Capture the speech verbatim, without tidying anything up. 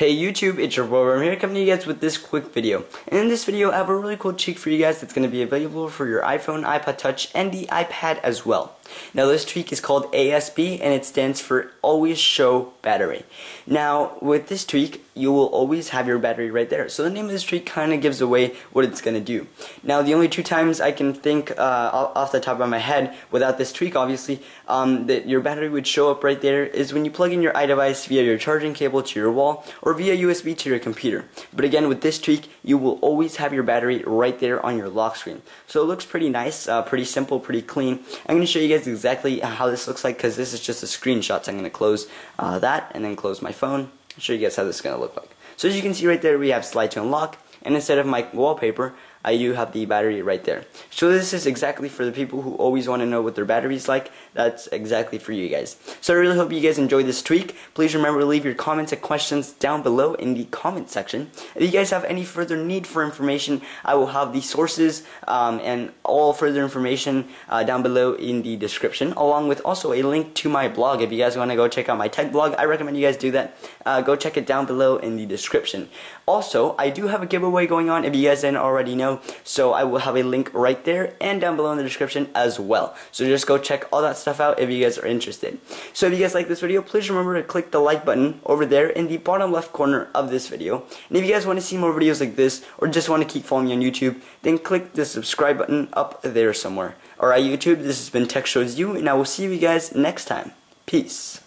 Hey YouTube, it's your boy. I'm here coming to you guys with this quick video. And in this video, I have a really cool trick for you guys that's going to be available for your iPhone, iPod Touch, and the iPad as well. Now this tweak is called A S B and it stands for Always Show Battery. Now with this tweak you will always have your battery right there. So the name of this tweak kind of gives away what it's going to do. Now the only two times I can think uh, off the top of my head without this tweak obviously um, that your battery would show up right there is when you plug in your iDevice via your charging cable to your wall or via U S B to your computer. But again with this tweak you will always have your battery right there on your lock screen. So it looks pretty nice, uh, pretty simple, pretty clean. I'm going to show you guys exactly how this looks like because this is just a screenshot, so I'm going to close uh, that and then close my phone. I'll show you guys how this is going to look like. So as you can see right there, we have slide to unlock, and instead of my wallpaper I do have the battery right there. So this is exactly for the people who always want to know what their battery's like. That's exactly for you guys. So I really hope you guys enjoyed this tweak. Please remember to leave your comments and questions down below in the comment section. If you guys have any further need for information, I will have the sources um, and all further information uh, down below in the description, along with also a link to my blog. If you guys want to go check out my tech blog, I recommend you guys do that. Uh, go check it down below in the description. Also, I do have a giveaway going on if you guys didn't already know. So I will have a link right there and down below in the description as well. So just go check all that stuff out if you guys are interested. So if you guys like this video, please remember to click the like button over there in the bottom left corner of this video. And if you guys want to see more videos like this or just want to keep following me on YouTube, then click the subscribe button up there somewhere. Alright YouTube, this has been Tech Shows You, and I will see you guys next time. Peace.